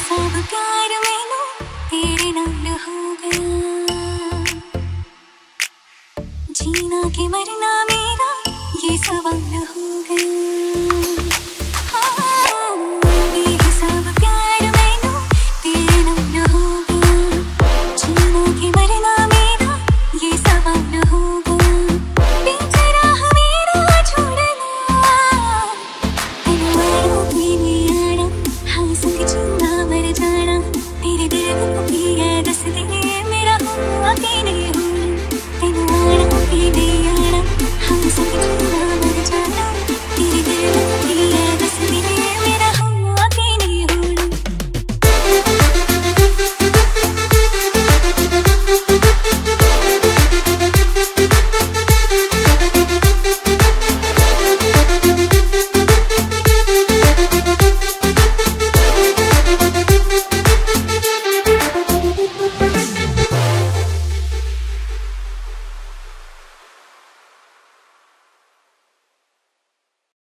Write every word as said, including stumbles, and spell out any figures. सब प्यार में ना तेरे नाल हो गया, जीना के मरना मेरा ये सवाल हो